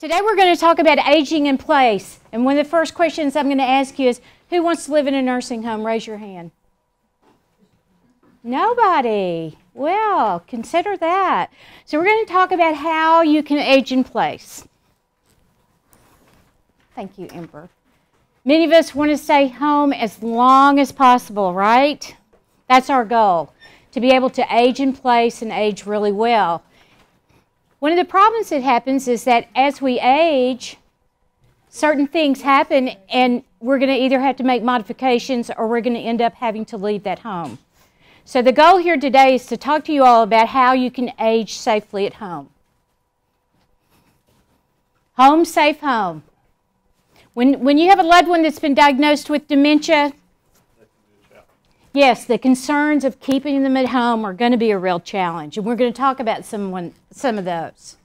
Today we're going to talk about aging in place. And one of the first questions I'm going to ask you is, who wants to live in a nursing home? Raise your hand. Nobody. Well, consider that. So we're going to talk about how you can age in place. Thank you, Amber. Many of us want to stay home as long as possible, right? That's our goal, to be able to age in place and age really well. One of the problems that happens is that as we age, certain things happen and we're going to either have to make modifications or we're going to end up having to leave that home. So the goal here today is to talk to you all about how you can age safely at home. Home, safe home. When you have a loved one that's been diagnosed with dementia, yes, the concerns of keeping them at home are going to be a real challenge, and we're going to talk about some of those.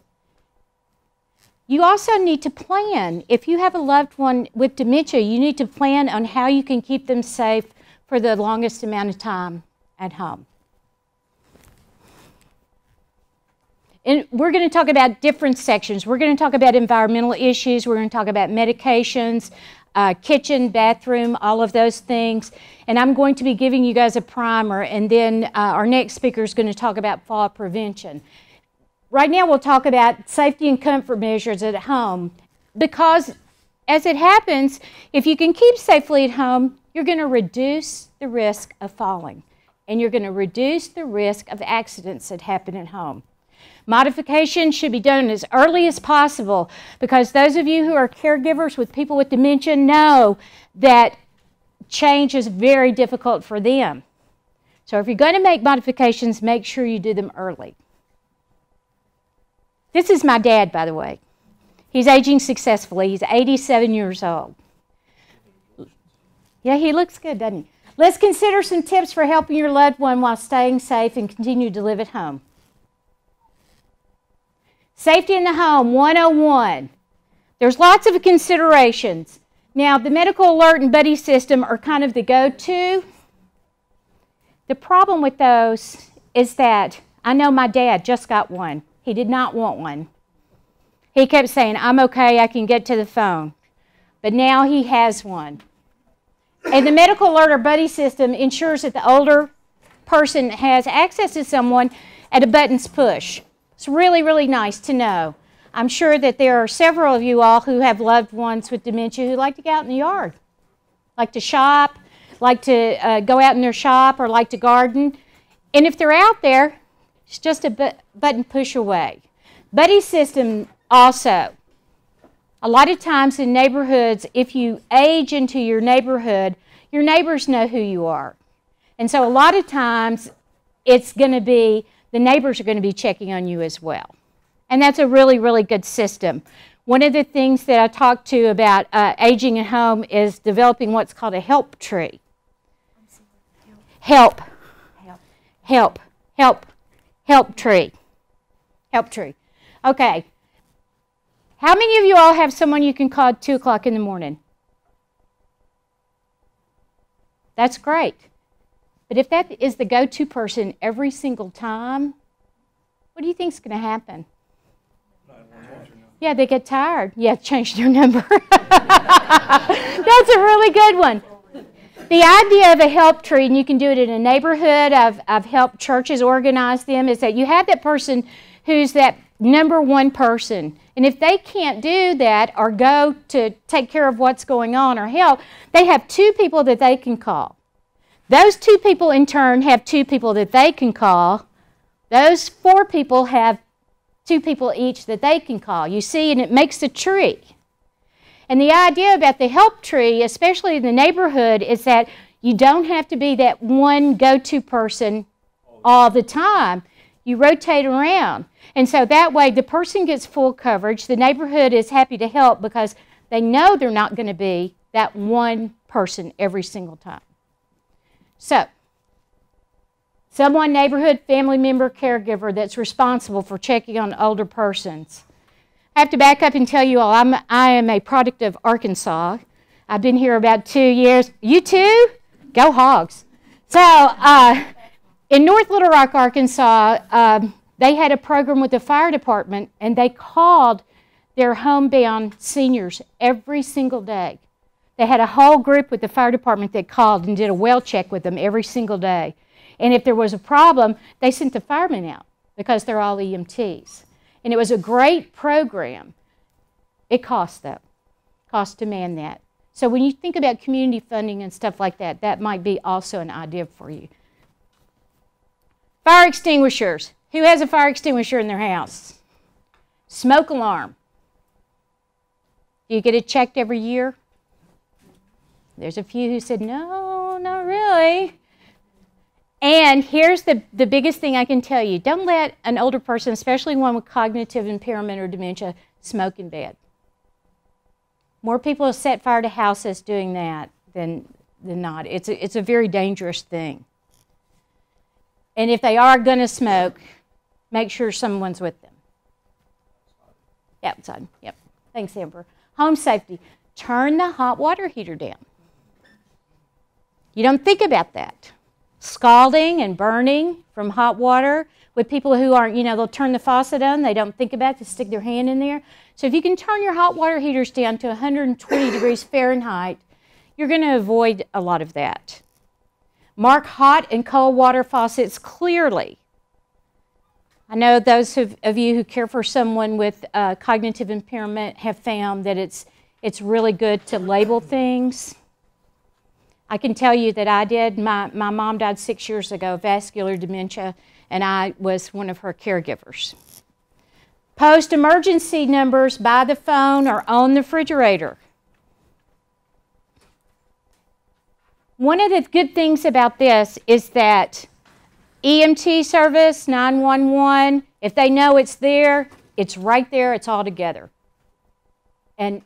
You also need to plan. If you have a loved one with dementia, you need to plan on how you can keep them safe for the longest amount of time at home. And we're going to talk about different sections. We're going to talk about environmental issues. We're going to talk about medications, kitchen, bathroom, all of those things. And I'm going to be giving you guys a primer, and then our next speaker is going to talk about fall prevention. Right now we'll talk about safety and comfort measures at home, because as it happens, if you can keep safely at home, you're going to reduce the risk of falling. And you're going to reduce the risk of accidents that happen at home. Modifications should be done as early as possible, because those of you who are caregivers with people with dementia know that change is very difficult for them. So if you're going to make modifications, make sure you do them early. This is my dad, by the way. He's aging successfully. He's 87 years old. Yeah, he looks good, doesn't he? Let's consider some tips for helping your loved one while staying safe and continue to live at home. Safety in the home 101. There's lots of considerations. Now, the medical alert and buddy system are kind of the go-to. The problem with those is that I know my dad just got one. He did not want one. He kept saying, "I'm okay, I can get to the phone." But now he has one. And the medical alert or buddy system ensures that the older person has access to someone at a button's push. It's really, really nice to know. I'm sure that there are several of you all who have loved ones with dementia who like to go out in the yard, like to shop, like to go out in their shop, or like to garden. And if they're out there, it's just a button push away. Buddy system also. A lot of times in neighborhoods, if you age into your neighborhood, your neighbors know who you are. And so a lot of times, it's going to be, the neighbors are going to be checking on you as well. And that's a really, really good system. One of the things that I talked to about aging at home is developing what's called a help tree. Help. Help. Help. Help. Help tree. Help tree. Okay. How many of you all have someone you can call at 2 o'clock in the morning? That's great. But if that is the go-to person every single time, what do you think is going to happen? Yeah, they get tired. Yeah, change their number. That's a really good one. The idea of a help tree, and you can do it in a neighborhood. I've helped churches organize them, is that you have that person who's that number one person. And if they can't do that or go to take care of what's going on or help, they have two people that they can call. Those two people in turn have two people that they can call. Those four people have two people each that they can call. You see, and it makes a tree. And the idea about the help tree, especially in the neighborhood, is that you don't have to be that one go-to person all the time. You rotate around. And so that way the person gets full coverage, the neighborhood is happy to help because they know they're not going to be that one person every single time. So, someone, neighborhood, family member, caregiver that's responsible for checking on older persons. I have to back up and tell you all, I am a product of Arkansas. I've been here about 2 years. You too? Go Hogs. So, in North Little Rock, Arkansas, they had a program with the fire department, and they called their homebound seniors every single day. They had a whole group with the fire department that called and did a well check with them every single day. And if there was a problem, they sent the firemen out because they're all EMTs. And it was a great program. It cost, though. Cost to man that. So when you think about community funding and stuff like that, that might be also an idea for you. Fire extinguishers. Who has a fire extinguisher in their house? Smoke alarm. Do you get it checked every year? There's a few who said, no, not really. And here's the biggest thing I can tell you. Don't let an older person, especially one with cognitive impairment or dementia, smoke in bed. More people have set fire to houses doing that than not. It's a very dangerous thing. And if they are going to smoke, make sure someone's with them. Outside. Yep. Thanks, Amber. Home safety. Turn the hot water heater down. You don't think about that. Scalding and burning from hot water with people who aren't, you know, they'll turn the faucet on, they don't think about it, they stick their hand in there. So if you can turn your hot water heaters down to 120 degrees Fahrenheit, you're going to avoid a lot of that. Mark hot and cold water faucets clearly. I know those of you who care for someone with cognitive impairment have found that it's really good to label things. I can tell you that I did. My mom died 6 years ago, vascular dementia, and I was one of her caregivers. Post emergency numbers by the phone or on the refrigerator. One of the good things about this is that EMT service, 911, if they know it's there, it's right there, it's all together. And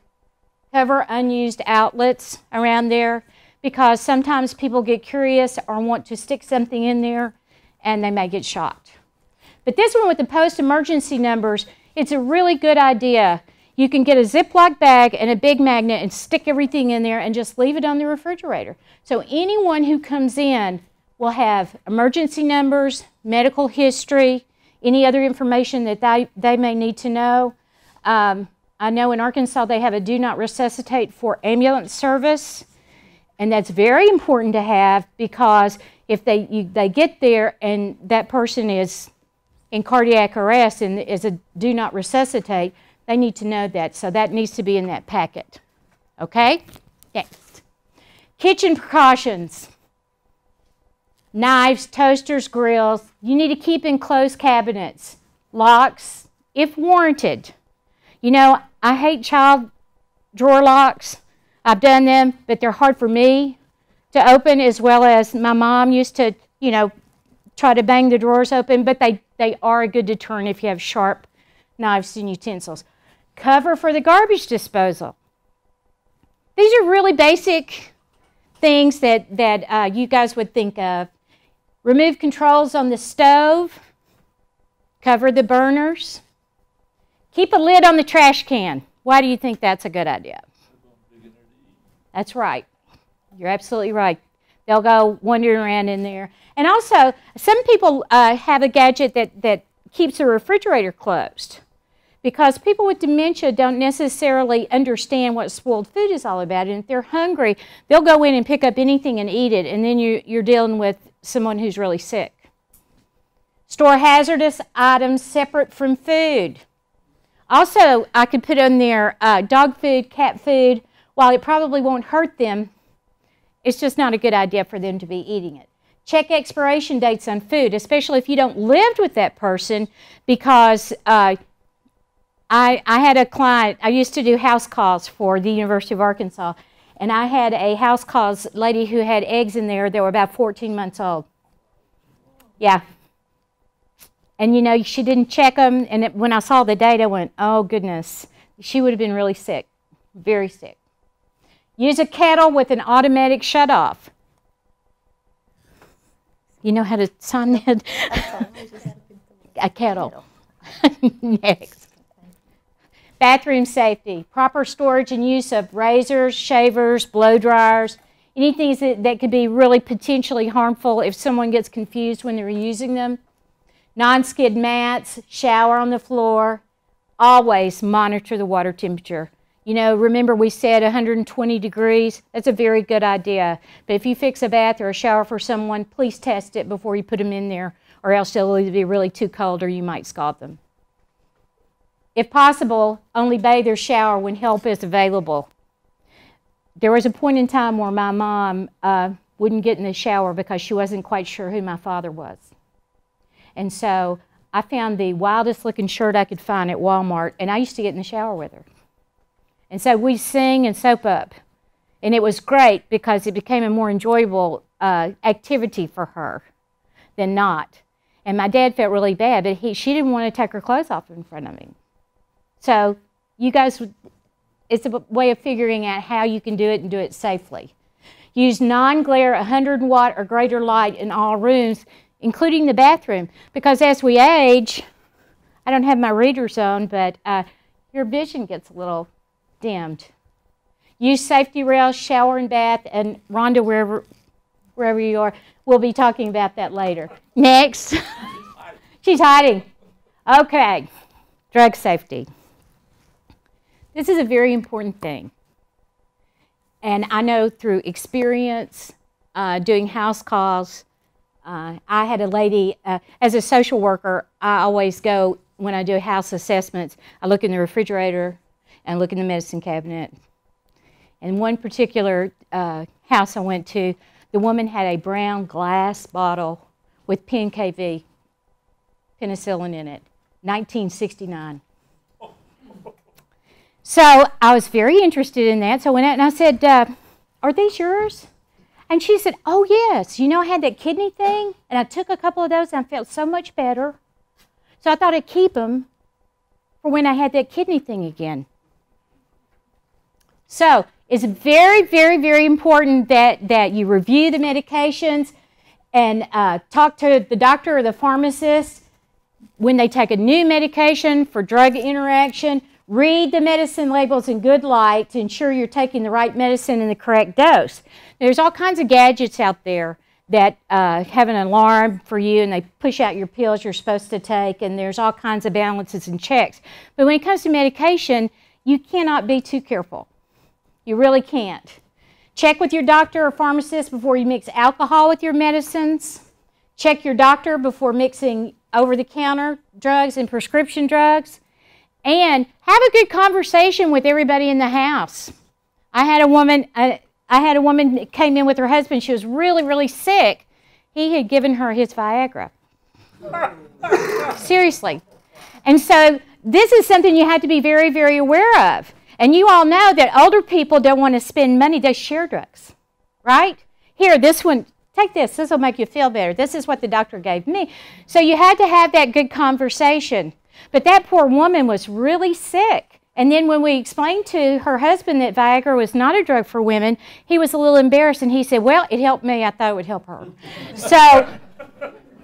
cover unused outlets around there, because sometimes people get curious or want to stick something in there and they may get shot. But this one with the post-emergency numbers, it's a really good idea. You can get a Ziploc bag and a big magnet and stick everything in there and just leave it on the refrigerator. So anyone who comes in will have emergency numbers, medical history, any other information that they may need to know. I know in Arkansas they have a do not resuscitate for ambulance service. And that's very important to have, because if they get there and that person is in cardiac arrest and is a do not resuscitate, they need to know that. So that needs to be in that packet. Okay? Next. Kitchen precautions. Knives, toasters, grills. You need to keep in closed cabinets. Locks, if warranted. You know, I hate child drawer locks. I've done them, but they're hard for me to open, as well as my mom used to, you know, try to bang the drawers open, but they are a good deterrent if you have sharp knives and utensils. Cover for the garbage disposal. These are really basic things that you guys would think of. Remove controls on the stove. Cover the burners. Keep a lid on the trash can. Why do you think that's a good idea? That's right. You're absolutely right. They'll go wandering around in there. And also, some people have a gadget that keeps the refrigerator closed, because people with dementia don't necessarily understand what spoiled food is all about. And if they're hungry, they'll go in and pick up anything and eat it. And then you're dealing with someone who's really sick. Store hazardous items separate from food. Also, I could put on there dog food, cat food. While it probably won't hurt them, it's just not a good idea for them to be eating it. Check expiration dates on food, especially if you don't live with that person, because I had a client, I used to do house calls for the University of Arkansas, and I had a house calls lady who had eggs in there that were about 14 months old. Yeah. And you know, she didn't check them, and when I saw the data, I went, oh goodness, she would have been really sick, very sick. Use a kettle with an automatic shutoff. You know how to sign that? A kettle. Next. Bathroom safety. Proper storage and use of razors, shavers, blow dryers, anything that could be really potentially harmful if someone gets confused when they're using them. Non-skid mats, shower on the floor, Always monitor the water temperature. You know, remember we said 120 degrees? That's a very good idea. But if you fix a bath or a shower for someone, please test it before you put them in there, or else they'll either be really too cold or you might scald them. If possible, only bathe or shower when help is available. There was a point in time where my mom wouldn't get in the shower because she wasn't quite sure who my father was. And so I found the wildest looking shirt I could find at Walmart, and I used to get in the shower with her. And so we sing and soap up. And it was great because it became a more enjoyable activity for her than not. And my dad felt really bad, but she didn't want to take her clothes off in front of him. So you guys, it's a way of figuring out how you can do it and do it safely. Use non-glare 100 watt or greater light in all rooms, including the bathroom, because as we age, I don't have my readers on, but your vision gets a little dimmed. Use safety rails, shower and bath, and Rhonda, wherever you are, we'll be talking about that later. Next. She's hiding. Okay. Drug safety. This is a very important thing. And I know through experience, doing house calls, I had a lady, as a social worker, I always go, when I do house assessments, I look in the refrigerator and look in the medicine cabinet. And one particular house I went to, the woman had a brown glass bottle with Pen-Vee, penicillin in it. 1969. So I was very interested in that. So I went out and I said, are these yours? And she said, oh, yes. You know, I had that kidney thing, and I took a couple of those, and I felt so much better. So I thought I'd keep them for when I had that kidney thing again. So it's very, very, very important that you review the medications and talk to the doctor or the pharmacist. When they take a new medication for drug interaction, read the medicine labels in good light to ensure you're taking the right medicine in the correct dose. There's all kinds of gadgets out there that have an alarm for you, and they push out your pills you're supposed to take, and there's all kinds of balances and checks. But when it comes to medication, you cannot be too careful. You really can't. Check with your doctor or pharmacist before you mix alcohol with your medicines. Check your doctor before mixing over-the-counter drugs and prescription drugs, and have a good conversation with everybody in the house. I had a woman that came in with her husband. She was really, really sick. He had given her his Viagra. Seriously. And so this is something you have to be very, very aware of. And you all know that older people don't want to spend money. They share drugs, right? Here, this one. Take this. This will make you feel better. This is what the doctor gave me. So you had to have that good conversation. But that poor woman was really sick. And then when we explained to her husband that Viagra was not a drug for women, he was a little embarrassed. And he said, well, it helped me. I thought it would help her. So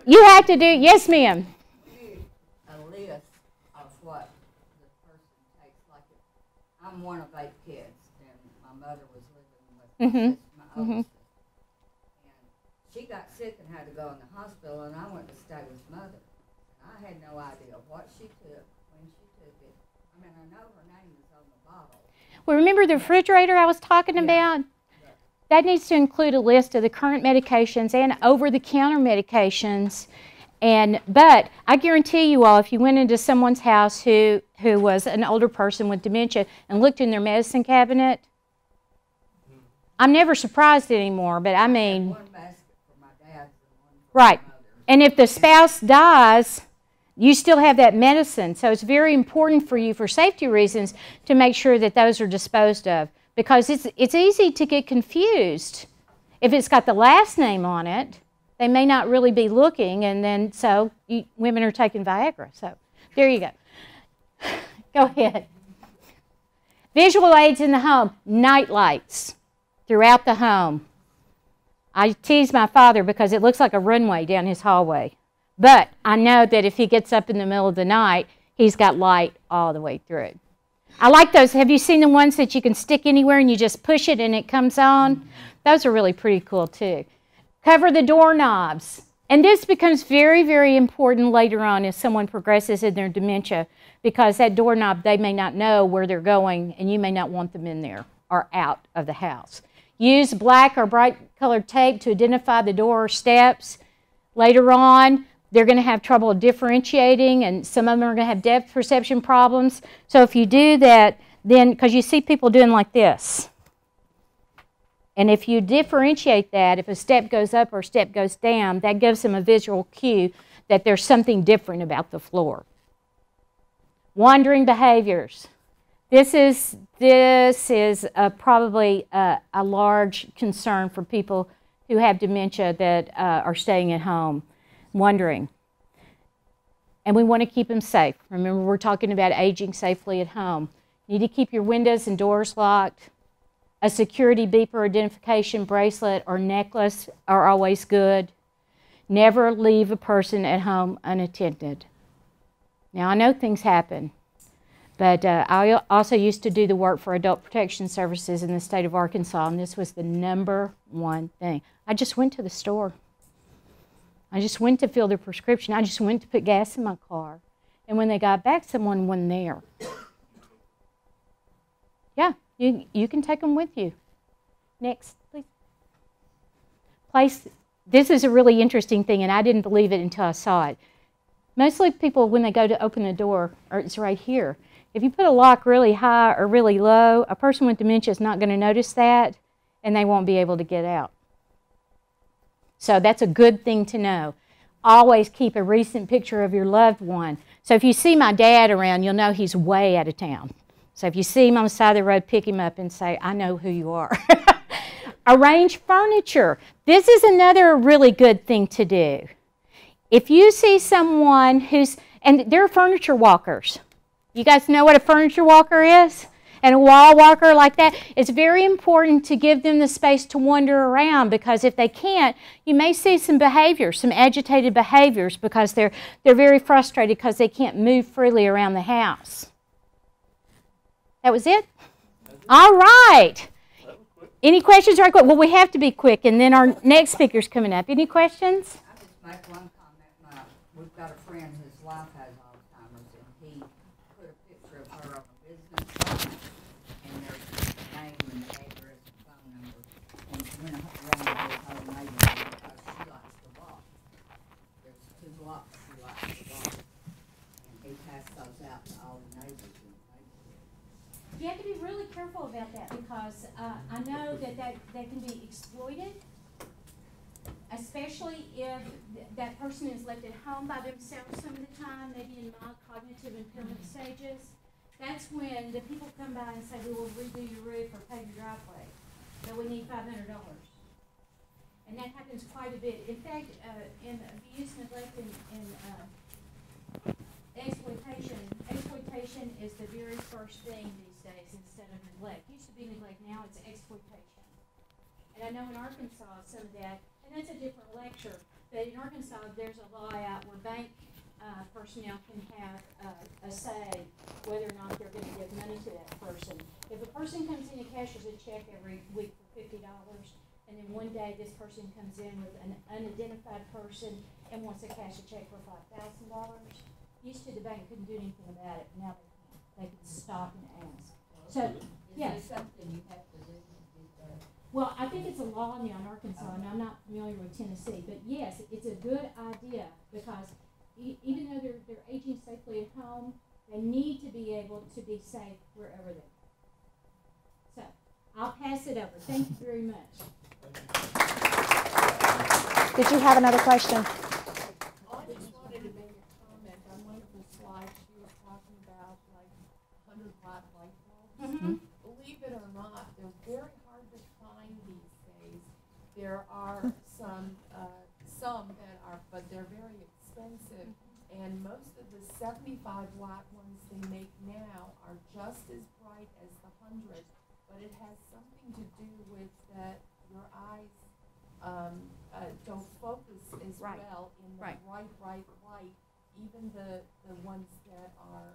you have to do, yes, ma'am. A list of what the person takes. Like, I'm one of 8 kids, and my mother was living with my oldest. She got sick and had to go in the hospital, and I went to stay with Mother. And I had no idea what she took, when she took it. I mean, I know her name was on the bottle. Well, remember the refrigerator I was talking about? Yeah. That needs to include a list of the current medications and over-the-counter medications. But I guarantee you all, if you went into someone's house who was an older person with dementia and looked in their medicine cabinet, I'm never surprised anymore, but I mean... Right. And if the spouse dies, you still have that medicine. So it's very important for you, for safety reasons, to make sure that those are disposed of. Because it's easy to get confused. If it's got the last name on it, they may not really be looking. And then, so women are taking Viagra. So there you go. Go ahead. Visual aids in the home. Night lights throughout the home. I tease my father because it looks like a runway down his hallway. But I know that if he gets up in the middle of the night, he's got light all the way through. I like those. Have you seen the ones that you can stick anywhere and you just push it and it comes on? Those are really pretty cool too. Cover the doorknobs. And this becomes very, very important later on as someone progresses in their dementia, because that doorknob, they may not know where they're going, and you may not want them in there or out of the house. Use black or bright colored tape to identify the door or steps. Later on, they're going to have trouble differentiating, and some of them are going to have depth perception problems. So if you do that, then, because you see people doing like this. And if you differentiate that, if a step goes up or a step goes down, that gives them a visual cue that there's something different about the floor. Wandering behaviors. This is probably a large concern for people who have dementia that are staying at home, wandering. And we want to keep them safe. Remember, we're talking about aging safely at home. You need to keep your windows and doors locked. A security beeper identification bracelet or necklace are always good. Never leave a person at home unattended. Now, I know things happen, but I also used to do the work for Adult Protection Services in the state of Arkansas, and this was the #1 thing. I just went to the store. I just went to fill their prescription. I just went to put gas in my car. And when they got back, someone wasn't there. Yeah. You can take them with you. Next, please. Place. This is a really interesting thing, and I didn't believe it until I saw it. Mostly people, when they go to open the door, or it's right here. If you put a lock really high or really low, a person with dementia is not going to notice that, and they won't be able to get out. So that's a good thing to know. Always keep a recent picture of your loved one. So if you see my dad around, you'll know he's way out of town. So if you see him on the side of the road, pick him up and say, I know who you are. Arrange furniture. This is another really good thing to do. If you see someone who's, and there are furniture walkers. You guys know what a furniture walker is? And a wall walker like that? It's very important to give them the space to wander around, because if they can't, you may see some behaviors, some agitated behaviors, because they're very frustrated because they can't move freely around the house. That was it? All right. Any questions? Well, we have to be quick, and then our next speaker's coming up. Any questions? I just make one comment. We've got a friend whose wife has Alzheimer's, and he put a picture of her on a business card, and there's a name and the address and phone number, and she went around the whole neighborhood because she likes to walk. There's 2 blocks she likes to walk, and he passed those out to all the neighbors. You have to be really careful about that, because I know that can be exploited, especially if that person is left at home by themselves some of the time, maybe in mild cognitive impairment stages. That's when the people come by and say, we will redo your roof or pave your driveway, but we need $500. And that happens quite a bit. In fact, in abuse, neglect, and exploitation is the very first thing these days instead of neglect. It used to be neglect, now it's exploitation. And I know in Arkansas some of that, and that's a different lecture, but in Arkansas there's a law out where bank personnel can have a say whether or not they're going to give money to that person. If a person comes in and cashes a check every week for $50, and then one day this person comes in with an unidentified person and wants to cash a check for $5,000, used to the bank couldn't do anything about it. Now they can stop and ask. So, yeah. Is there something you have to do? Well, I think it's a law now in Arkansas, and I'm not familiar with Tennessee. But yes, it's a good idea, because even though they're aging safely at home, they need to be able to be safe wherever they are. So, I'll pass it over. Thank you very much. Did you have another question? Mm-hmm. Believe it or not, they're very hard to find these days. There are some that are, but they're very expensive. And most of the 75-watt ones they make now are just as bright as the 100. But it has something to do with that your eyes don't focus as right. Well in the bright light. Even the ones that are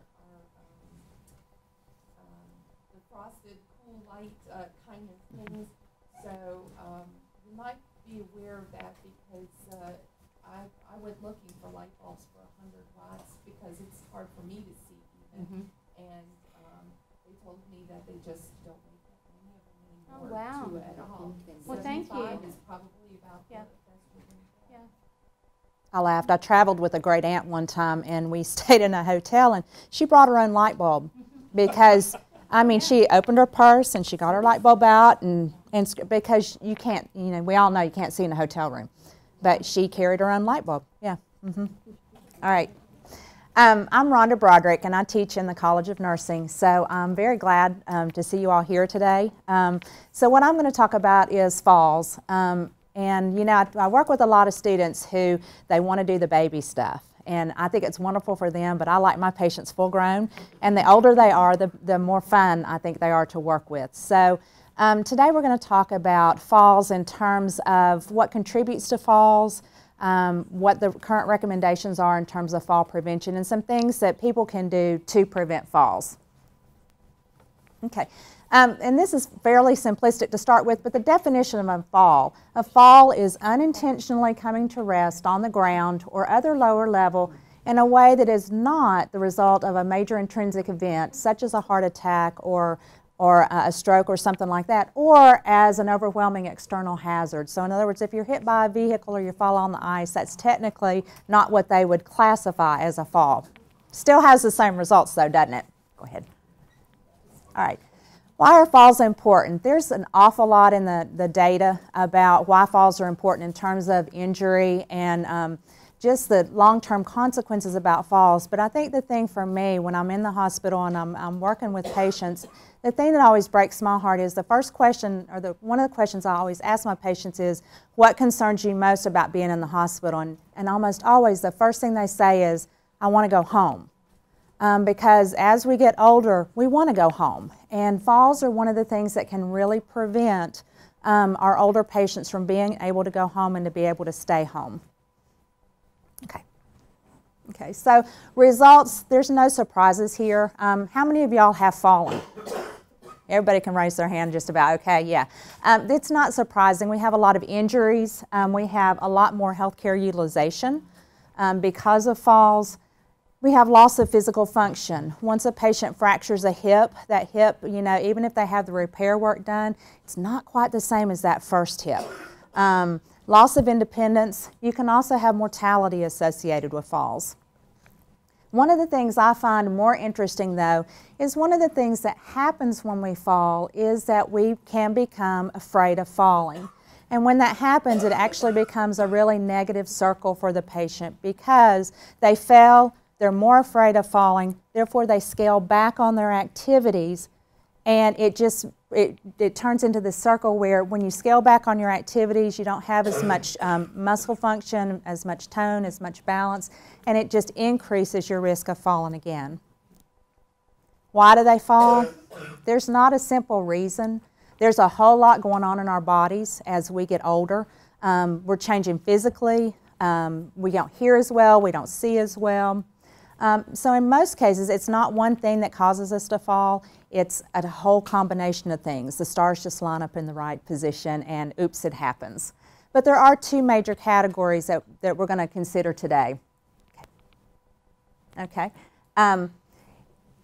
the frosted, cool light kind of things. So you might be aware of that, because I've went looking for light bulbs for 100 watts because it's hard for me to see even. Mm-hmm. And they told me that they just don't make that many of them anymore. Oh, wow. To at all. Well, thank you. Is probably about the best we can get. Yeah. I laughed. I traveled with a great aunt one time, and we stayed in a hotel, and she brought her own light bulb because, I mean, she opened her purse, and she got her light bulb out, and because you can't, you know, we all know you can't see in a hotel room, but she carried her own light bulb. Yeah. Mm-hmm. All right. I'm Rhonda Brodrick, and I teach in the College of Nursing, so I'm very glad to see you all here today. So what I'm going to talk about is falls. And, you know, I work with a lot of students who they want to do the baby stuff. And I think it's wonderful for them, but I like my patients full grown. And the older they are, the more fun I think they are to work with. So today we're going to talk about falls in terms of what contributes to falls, what the current recommendations are in terms of fall prevention, and some things that people can do to prevent falls. Okay. And this is fairly simplistic to start with, but the definition of a fall is unintentionally coming to rest on the ground or other lower level in a way that is not the result of a major intrinsic event, such as a heart attack or a stroke or something like that, or as an overwhelming external hazard. So in other words, if you're hit by a vehicle or you fall on the ice, that's technically not what they would classify as a fall. Still has the same results though, doesn't it? Go ahead. All right. Why are falls important? There's an awful lot in the data about why falls are important in terms of injury and just the long-term consequences about falls. But I think the thing for me when I'm in the hospital and I'm working with patients, the thing that always breaks my heart is the first question, or one of the questions I always ask my patients is, what concerns you most about being in the hospital? And almost always the first thing they say is, I want to go home. Because as we get older, we want to go home. And falls are one of the things that can really prevent our older patients from being able to go home and to be able to stay home. Okay. Okay, so results, there's no surprises here. How many of y'all have fallen? Everybody can raise their hand just about. Okay, yeah. It's not surprising. We have a lot of injuries. We have a lot more healthcare utilization because of falls. We have loss of physical function. Once a patient fractures a hip, that hip, you know, even if they have the repair work done, it's not quite the same as that first hip. Loss of independence. You can also have mortality associated with falls. One of the things I find more interesting, though, is one of the things that happens when we fall is that we can become afraid of falling. And when that happens, it actually becomes a really negative circle for the patient because they fell, they're more afraid of falling, therefore they scale back on their activities, and it turns into this circle where when you scale back on your activities, you don't have as much muscle function, as much tone, as much balance, and it just increases your risk of falling again. Why do they fall? There's not a simple reason. There's a whole lot going on in our bodies as we get older. We're changing physically. We don't hear as well, we don't see as well. So in most cases, it's not one thing that causes us to fall. It's a whole combination of things. The stars just line up in the right position and oops, it happens. But there are two major categories that we're going to consider today. Okay.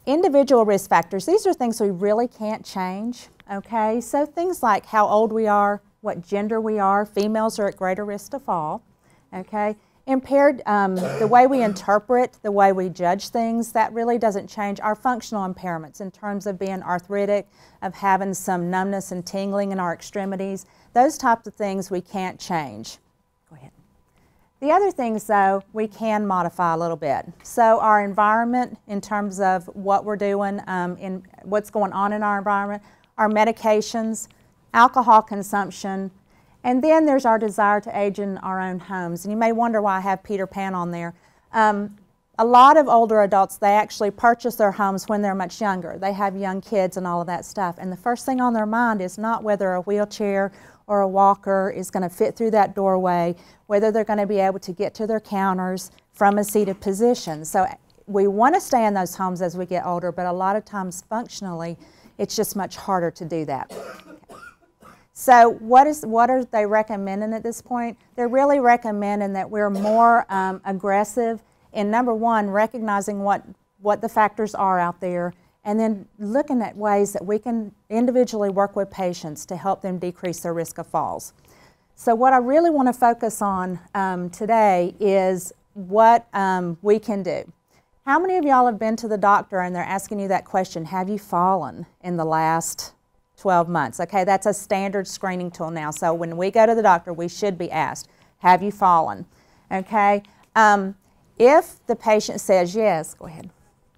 Individual risk factors. These are things we really can't change. Okay. So things like how old we are, what gender we are. Females are at greater risk to fall. Okay. Impaired, the way we interpret, the way we judge things, that really doesn't change. Our functional impairments in terms of being arthritic, of having some numbness and tingling in our extremities, those types of things we can't change. Go ahead. The other things, though, we can modify a little bit. So our environment in terms of what we're doing, in what's going on in our environment, our medications, alcohol consumption, and then there's our desire to age in our own homes. And you may wonder why I have Peter Pan on there. A lot of older adults, they actually purchase their homes when they're much younger. They have young kids and all of that stuff. And the first thing on their mind is not whether a wheelchair or a walker is going to fit through that doorway, whether they're going to be able to get to their counters from a seated position. So we want to stay in those homes as we get older, but a lot of times functionally, it's just much harder to do that. So what are they recommending at this point? They're really recommending that we're more aggressive in, number one, recognizing what the factors are out there, and then looking at ways that we can individually work with patients to help them decrease their risk of falls. So what I really want to focus on today is what we can do. How many of y'all have been to the doctor and they're asking you that question, have you fallen in the last 12 months? Okay, that's a standard screening tool now. So when we go to the doctor, we should be asked, have you fallen? Okay, if the patient says yes, go ahead.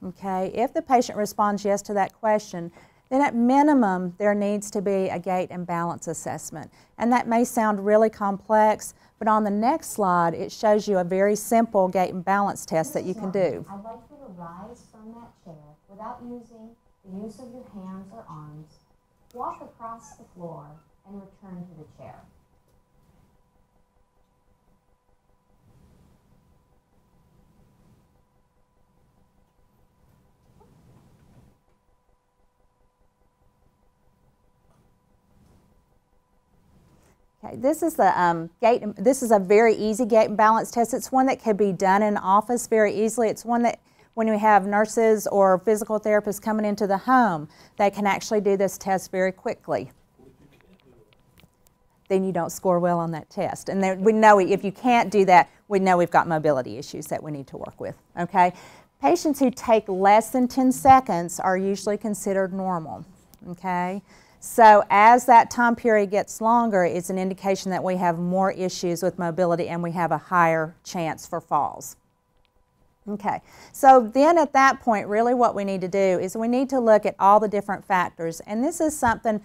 Okay, if the patient responds yes to that question, then at minimum there needs to be a gait and balance assessment. And that may sound really complex, but on the next slide it shows you a very simple gait and balance test that you can do. I'd like you to rise from that chair without using the use of your hands or arms. Walk across the floor and return to the chair. Okay, this is the gait. This is a very easy gait and balance test. It's one that can be done in office very easily. It's one that when we have nurses or physical therapists coming into the home, they can actually do this test very quickly. Then you don't score well on that test. And then we know if you can't do that, we know we've got mobility issues that we need to work with, okay? Patients who take less than 10 seconds are usually considered normal, okay? So as that time period gets longer, it's an indication that we have more issues with mobility and we have a higher chance for falls. Okay, so then at that point, really what we need to do is we need to look at all the different factors, and this is something,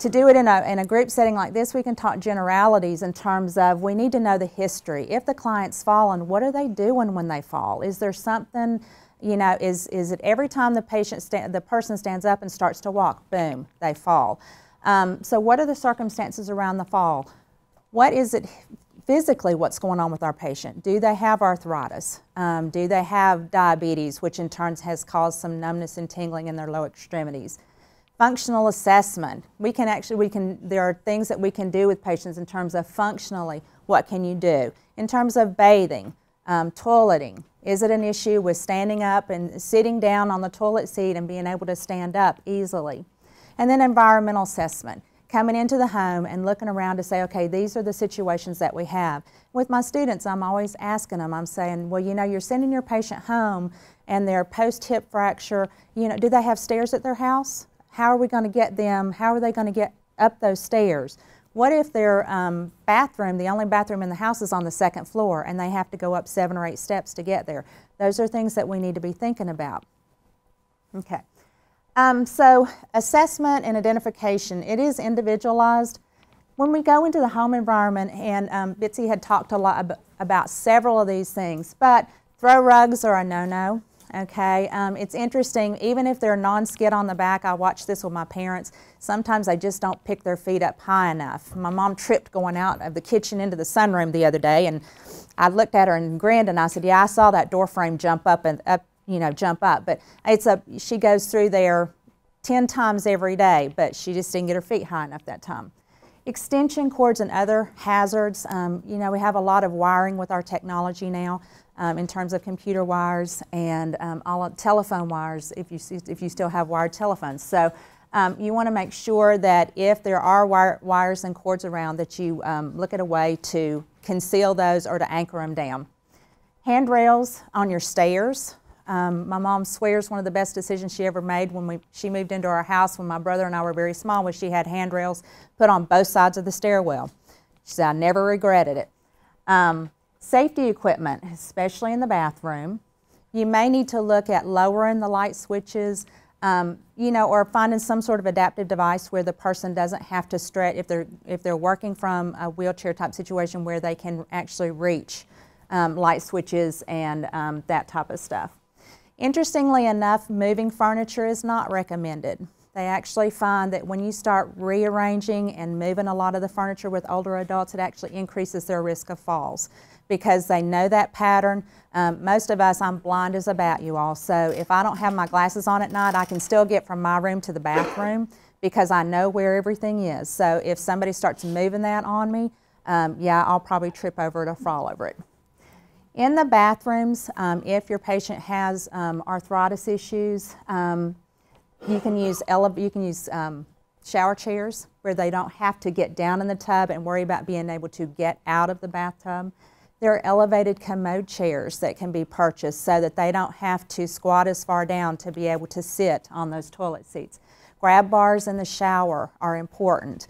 to do it in a group setting like this, we can talk generalities in terms of we need to know the history. If the client's fallen, what are they doing when they fall? Is there something, you know, is it every time the person stands up and starts to walk, boom, they fall? So what are the circumstances around the fall? What is it? Physically, what's going on with our patient? Do they have arthritis? Do they have diabetes, which in turn has caused some numbness and tingling in their lower extremities? Functional assessment. There are things that we can do with patients in terms of functionally, what can you do? In terms of bathing, toileting, is it an issue with standing up and sitting down on the toilet seat and being able to stand up easily? And then environmental assessment. Coming into the home and looking around to say, okay, these are the situations that we have. With my students, I'm always asking them, I'm saying, well, you know, you're sending your patient home and their post-hip fracture, you know, do they have stairs at their house? How are we going to get them? How are they going to get up those stairs? What if their bathroom, the only bathroom in the house is on the second floor and they have to go up 7 or 8 steps to get there? Those are things that we need to be thinking about. Okay. So assessment and identification, it is individualized. When we go into the home environment, and Bitsy had talked a lot about several of these things, but throw rugs are a no-no, okay? It's interesting, even if they're non-skid on the back, I watch this with my parents, sometimes they just don't pick their feet up high enough. My mom tripped going out of the kitchen into the sunroom the other day, and I looked at her and grinned, and I said, yeah, I saw that door frame jump up and up. You know, jump up, but she goes through there 10 times every day, but she just didn't get her feet high enough that time. Extension cords and other hazards, you know, we have a lot of wiring with our technology now in terms of computer wires and all telephone wires if you still have wired telephones. So you want to make sure that if there are wires and cords around that you look at a way to conceal those or to anchor them down. Handrails on your stairs. My mom swears one of the best decisions she ever made when she moved into our house when my brother and I were very small was she had handrails put on both sides of the stairwell. She said, I never regretted it. Safety equipment, especially in the bathroom. You may need to look at lowering the light switches, you know, or finding some sort of adaptive device where the person doesn't have to stretch if they're working from a wheelchair type situation where they can actually reach light switches and that type of stuff. Interestingly enough, moving furniture is not recommended. They actually find that when you start rearranging and moving a lot of the furniture with older adults, it actually increases their risk of falls because they know that pattern. Most of us, I'm blind as a bat, you all, so if I don't have my glasses on at night, I can still get from my room to the bathroom because I know where everything is. So if somebody starts moving that on me, yeah, I'll probably trip over it or fall over it. In the bathrooms, if your patient has arthritis issues, you can use shower chairs where they don't have to get down in the tub and worry about being able to get out of the bathtub. There are elevated commode chairs that can be purchased so that they don't have to squat as far down to be able to sit on those toilet seats. Grab bars in the shower are important.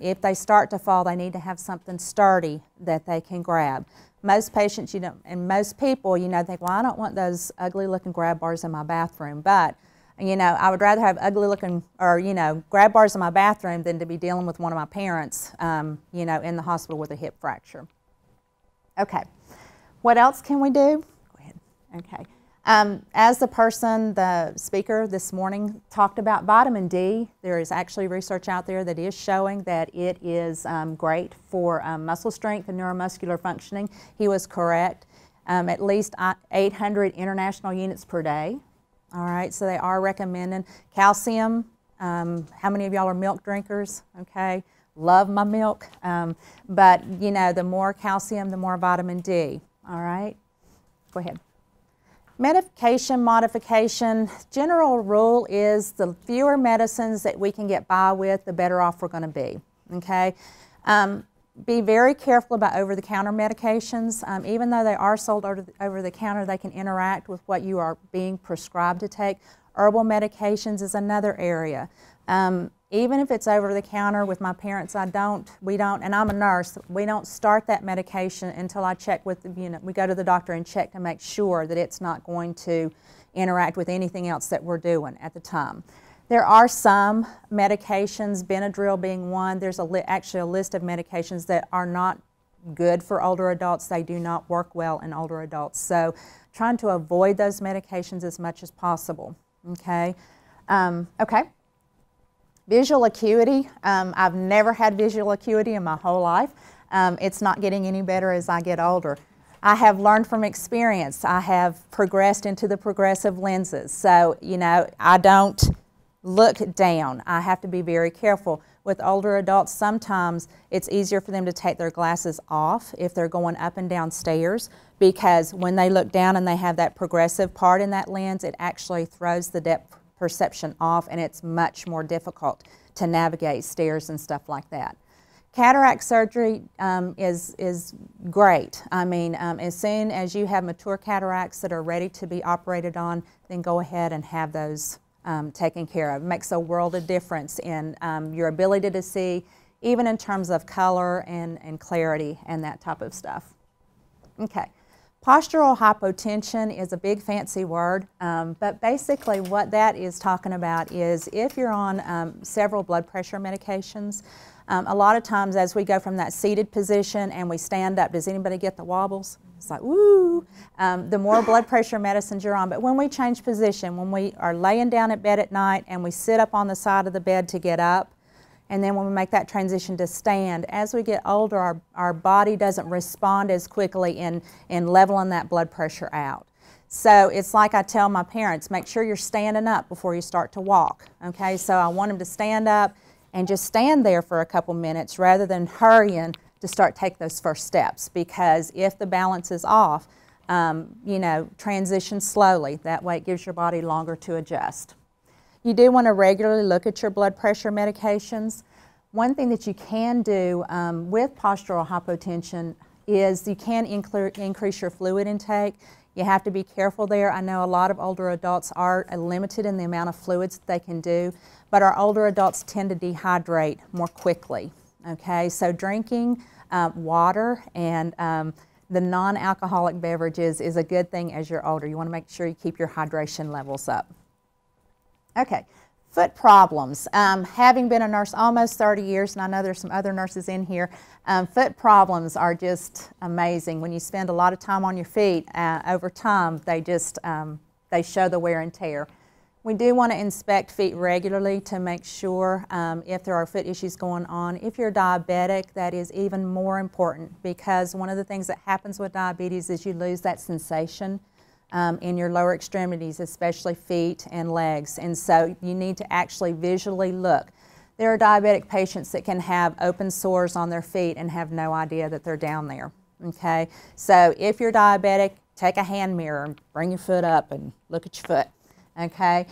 If they start to fall, they need to have something sturdy that they can grab. Most patients, you know, and most people, you know, think, well, I don't want those ugly looking grab bars in my bathroom, but you know, I would rather have ugly looking, or, you know, grab bars in my bathroom than to be dealing with one of my parents, you know, in the hospital with a hip fracture. Okay, what else can we do? Go ahead. Okay, as the speaker this morning talked about vitamin D, there is actually research out there that is showing that it is great for muscle strength and neuromuscular functioning. He was correct. At least 800 international units per day. All right, so they are recommending calcium. How many of y'all are milk drinkers? Okay, love my milk. But, you know, the more calcium, the more vitamin D. All right, go ahead. Medication modification. General rule is the fewer medicines that we can get by with, the better off we're going to be. Okay. Be very careful about over-the-counter medications. Even though they are sold over-the-counter, they can interact with what you are being prescribed to take. Herbal medications is another area. Even if it's over-the-counter, with my parents, we don't, and I'm a nurse, we don't start that medication until I check with, you know, we go to the doctor and check to make sure that it's not going to interact with anything else that we're doing at the time. There are some medications, Benadryl being one. There's actually a list of medications that are not good for older adults. They do not work well in older adults. So trying to avoid those medications as much as possible, okay? Okay. Visual acuity. I've never had visual acuity in my whole life. It's not getting any better as I get older. I have learned from experience. I have progressed into the progressive lenses. So, you know, I don't look down. I have to be very careful. With older adults, sometimes it's easier for them to take their glasses off if they're going up and down stairs, because when they look down and they have that progressive part in that lens, it actually throws the depth perception off, and it's much more difficult to navigate stairs and stuff like that. Cataract surgery is great. I mean, as soon as you have mature cataracts that are ready to be operated on, then go ahead and have those taken care of. Makes a world of difference in your ability to see, even in terms of color and clarity and that type of stuff. Okay, postural hypotension is a big fancy word, but basically what that is talking about is if you're on several blood pressure medications, a lot of times as we go from that seated position and we stand up, does anybody get the wobbles? It's like, woo, the more blood pressure medicines you're on. But when we change position, when we are laying down at bed at night and we sit up on the side of the bed to get up, and then when we make that transition to stand, as we get older, our body doesn't respond as quickly in leveling that blood pressure out. So it's like I tell my parents, make sure you're standing up before you start to walk. Okay, so I want them to stand up and just stand there for a couple minutes rather than hurrying to start take those first steps, because if the balance is off, you know, transition slowly. That way it gives your body longer to adjust. You do want to regularly look at your blood pressure medications. One thing that you can do with postural hypotension is you can increase your fluid intake. You have to be careful there. I know a lot of older adults are limited in the amount of fluids that they can do, but our older adults tend to dehydrate more quickly. Okay, so drinking water and the non-alcoholic beverages is a good thing as you're older. You want to make sure you keep your hydration levels up. Okay, foot problems. Having been a nurse almost 30 years, and I know there's some other nurses in here, foot problems are just amazing. When you spend a lot of time on your feet, over time they just they show the wear and tear. We do want to inspect feet regularly to make sure if there are foot issues going on. If you're diabetic, that is even more important, because one of the things that happens with diabetes is you lose that sensation in your lower extremities, especially feet and legs. And so you need to actually visually look. There are diabetic patients that can have open sores on their feet and have no idea that they're down there. Okay, so if you're diabetic, take a hand mirror and bring your foot up and look at your foot. Okay,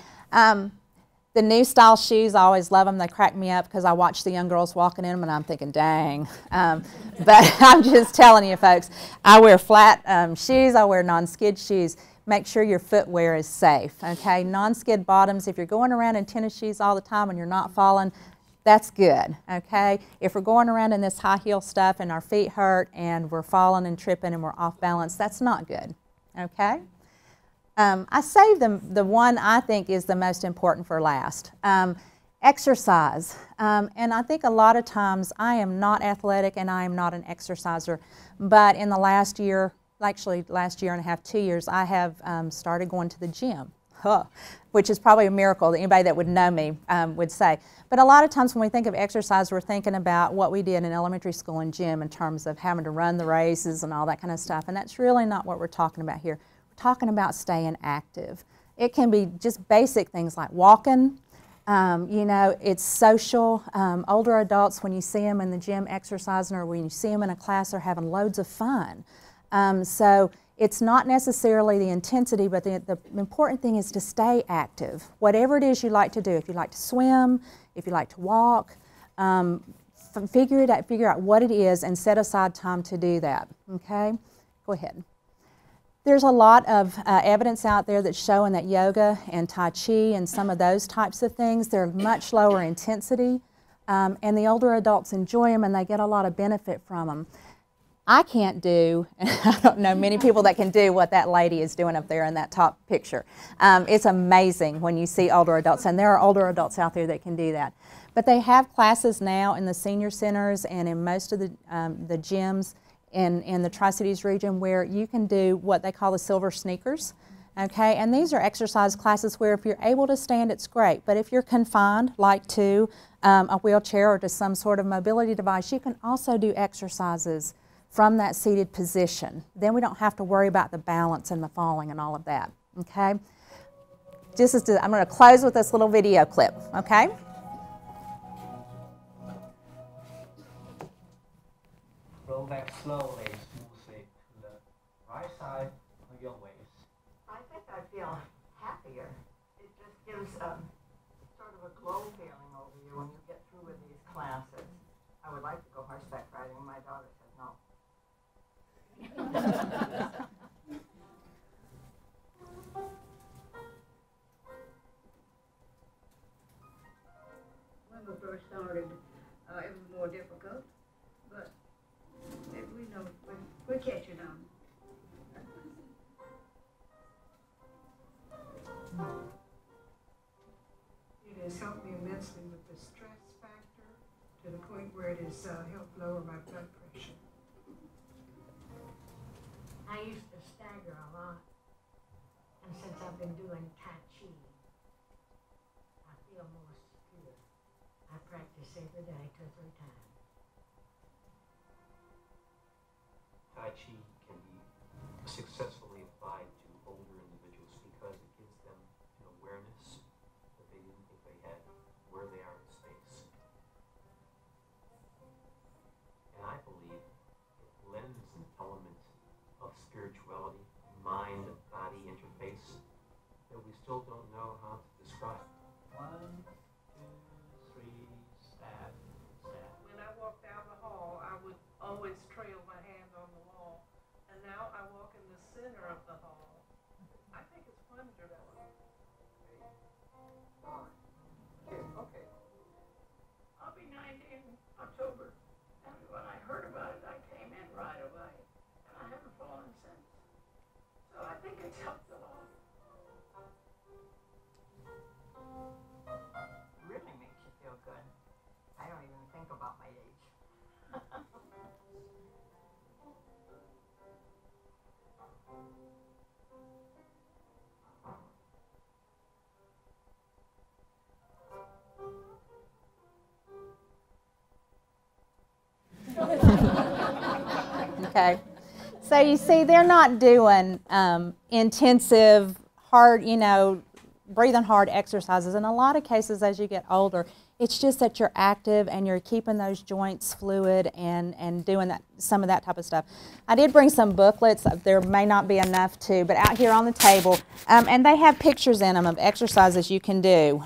the new style shoes, I always love them. They crack me up because I watch the young girls walking in them and I'm thinking, dang. But I'm just telling you folks, I wear flat shoes, I wear non-skid shoes. Make sure your footwear is safe, okay? Non-skid bottoms, if you're going around in tennis shoes all the time and you're not falling, that's good, okay? If we're going around in this high heel stuff and our feet hurt and we're falling and tripping and we're off balance, that's not good, okay? I saved the one I think is the most important for last. Exercise, and I think a lot of times I am not athletic and I am not an exerciser, but in the last year, actually last year and a half, 2 years, I have started going to the gym, which is probably a miracle that anybody that would know me would say. But a lot of times when we think of exercise, we're thinking about what we did in elementary school and gym in terms of having to run the races and all that kind of stuff, and that's really not what we're talking about here. We're talking about staying active. It can be just basic things like walking, you know, it's social. Older adults, when you see them in the gym exercising or when you see them in a class, they're having loads of fun. So it's not necessarily the intensity, but the important thing is to stay active. Whatever it is you like to do, if you like to swim, if you like to walk, figure out what it is and set aside time to do that, okay? Go ahead. There's a lot of evidence out there that's showing that yoga and tai chi and some of those types of things, they're much lower intensity, and the older adults enjoy them and they get a lot of benefit from them. I can't do, and I don't know many people that can do what that lady is doing up there in that top picture. It's amazing when you see older adults, and there are older adults out there that can do that. But they have classes now in the senior centers and in most of the gyms in the Tri-Cities region where you can do what they call the Silver Sneakers. Okay, and these are exercise classes where if you're able to stand, it's great. But if you're confined, like to a wheelchair or to some sort of mobility device, you can also do exercises from that seated position. Then we don't have to worry about the balance and the falling and all of that, okay? I'm gonna close with this little video clip, okay? Roll back slowly, smoothly to the right side of your waist. I think I feel happier. It just gives sort of a glow feeling over you when you get through with these classes. I would like to go horseback riding, my daughter said no. When we first started, it was more difficult, but we know we're catching on. It has helped me immensely with the stress factor to the point where it has helped lower my blood pressure. I used to stagger a lot, and since I've been doing tai chi, I feel more secure. I practice every day, 2 or 3 times. Tai chi can be successfully applied to older individuals because it gives them an awareness that they didn't think they had, where they are in space. And I believe it lends an element of spirituality, mind-body interface that we still don't know how to describe. 1, 2, 3, stab, stab. When I walked down the hall, I would always trail my hand on the wall, and now I walk in the center of the hall. I think it's wonderful. Okay. I'll be 90 in October, and when I heard about it, I came in right away. I haven't fallen since, so I think it's helped a lot. It really makes you feel good. I don't even think about my age. Okay. So you see, they're not doing intensive, hard, breathing hard exercises. In a lot of cases, as you get older, It's just that you're active and you're keeping those joints fluid and doing that, some of that type of stuff. I did bring some booklets. There may not be enough to, but out here on the table, and they have pictures in them of exercises you can do,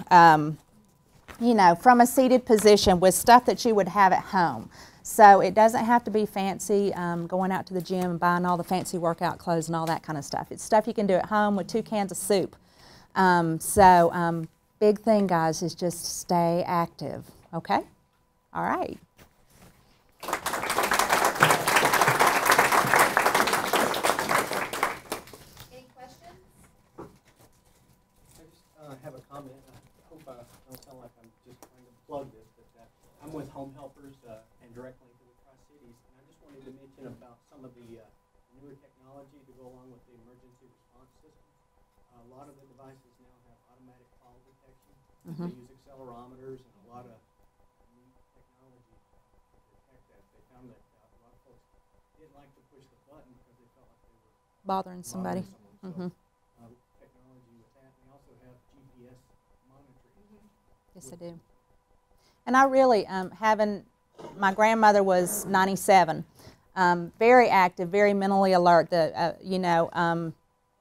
you know, from a seated position with stuff that you would have at home. So it doesn't have to be fancy, going out to the gym and buying all the fancy workout clothes and all that kind of stuff. It's stuff you can do at home with 2 cans of soup. Big thing, guys, is just stay active, okay? All right. Any questions? I just have a comment. I hope I don't sound like I'm just trying to plug this, but I'm with Home Helpers and directly to the Tri-Cities, and I just wanted to mention about some of the newer technology to go along with the emergency response system. A lot of the devices now have automatic fall detection. Mm-hmm. They use accelerometers and a lot of new technology to detect that. They found that a lot of folks didn't like to push the button because they felt like they were bothering somebody. Mm-hmm. So, technology with that. They also have GPS monitoring. Mm-hmm. Yes, I do. And I really, having, my grandmother was 97, very active, very mentally alert, you know,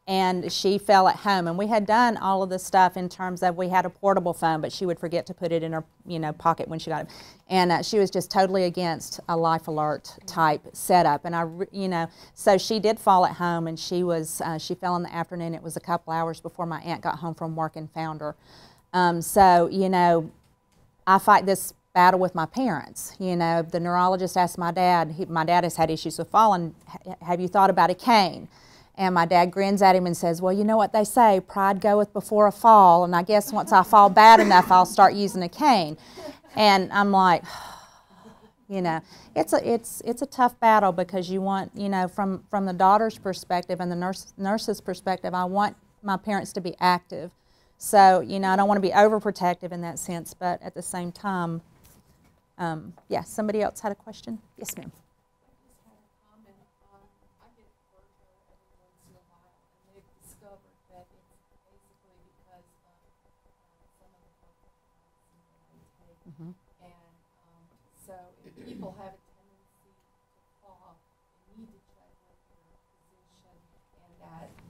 and she fell at home, and we had done all of this stuff in terms of we had a portable phone, but she would forget to put it in her, you know, pocket when she got it, and she was just totally against a life alert type setup, and I, you know, so she did fall at home, and she was, she fell in the afternoon. It was a couple hours before my aunt got home from work and found her. So, you know, I fight this battle with my parents. You know, the neurologist asked my dad, my dad has had issues with falling, have you thought about a cane? And my dad grins at him and says, well, you know what they say, pride goeth before a fall, and I guess once I fall bad enough, I'll start using a cane. And I'm like, you know, it's a tough battle because you want, you know, from the daughter's perspective and the nurse's perspective, I want my parents to be active. So, you know, I don't want to be overprotective in that sense, but at the same time, yeah, somebody else had a question? Yes, ma'am. People have a tendency to fall. They need to check with their physician, and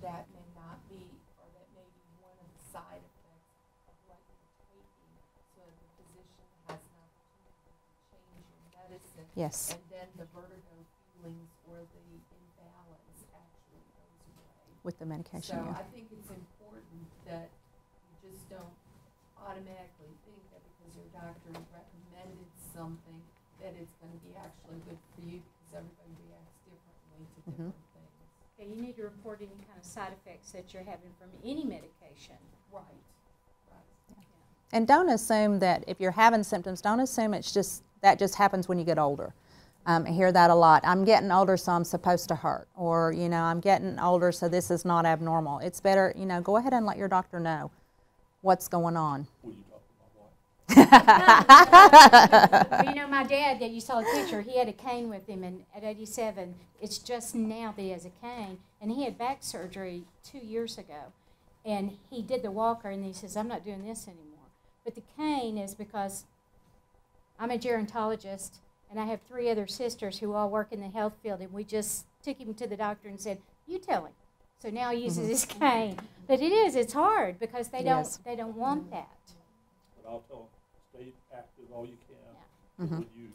that may not be, or that may be one of the side effects of what you're taking. So the physician has an opportunity to change your medicine. Yes. And then the vertigo feelings or the imbalance actually goes away. With the medication. So yeah. I think it's important that you just don't automatically think that because your doctor recommended something that it's going to be actually good for you, because everybody reacts differently to different things. Okay, you need to report any kind of side effects that you're having from any medication. Right. Yeah. And don't assume that if you're having symptoms, don't assume it's just, that just happens when you get older. I hear that a lot. I'm getting older, so I'm supposed to hurt. Or, you know, I'm getting older, so this is not abnormal. It's better, you know, go ahead and let your doctor know what's going on. Well, you know, my dad that you saw the picture, he had a cane with him, and at 87, it's just now that he has a cane, and he had back surgery 2 years ago, and he did the walker, and he says, I'm not doing this anymore. But the cane is because I'm a gerontologist, and I have 3 other sisters who all work in the health field, and we just took him to the doctor and said, you tell him. So now he uses his cane. But it's hard, because they don't want that. But I'll tell them, stay active all you can. Yeah. Mm-hmm. When you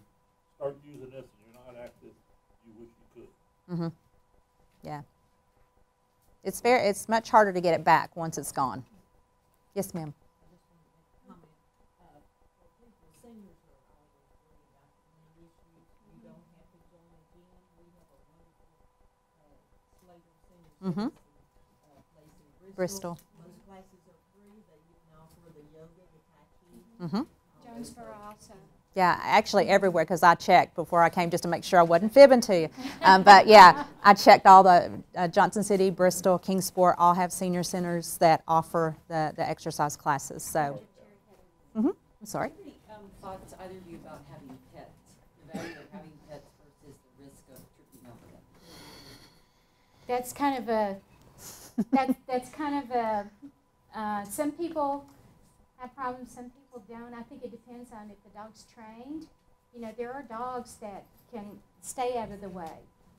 start using this and you're not active, you wish you could. Mm-hmm. Yeah. It's fair. It's much harder to get it back once it's gone. Yes, ma'am. Mm-hmm. Bristol. Most classes are free. They can offer the yoga, the tai chi. Mm-hmm. Yeah, actually everywhere, because I checked before I came just to make sure I wasn't fibbing to you. But yeah, I checked all the Johnson City, Bristol, Kingsport, all have senior centers that offer the exercise classes. So, I'm sorry. Any thoughts either of you about having pets? The value of having pets versus the risk of tripping over them? That's kind of a. That's kind of a. Some people have problems. Some people. people don't. I think it depends on if the dog's trained. You know, there are dogs that can stay out of the way,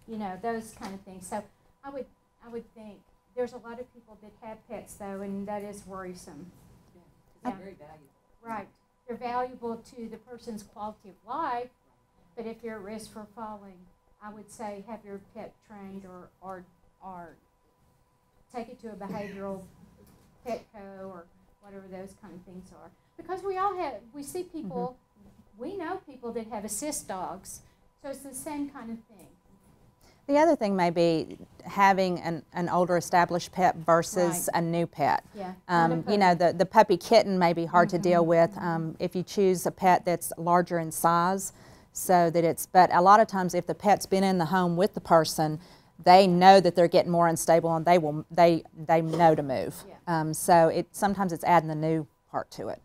you know, those kind of things. So I would think there's a lot of people that have pets, though, and that is worrisome. Yeah, they're very valuable. Right. They're valuable to the person's quality of life, but if you're at risk for falling, I would say have your pet trained or take it to a behavioral pet co or whatever those kind of things are. Because we see people, we know people that have assist dogs, so it's the same kind of thing. The other thing may be having an older established pet versus a new pet. Yeah, you know, the puppy kitten may be hard to deal with if you choose a pet that's larger in size. So that it's, but a lot of times if the pet's been in the home with the person, they know that they're getting more unstable and they know to move. Yeah. So sometimes it's adding the new part to it.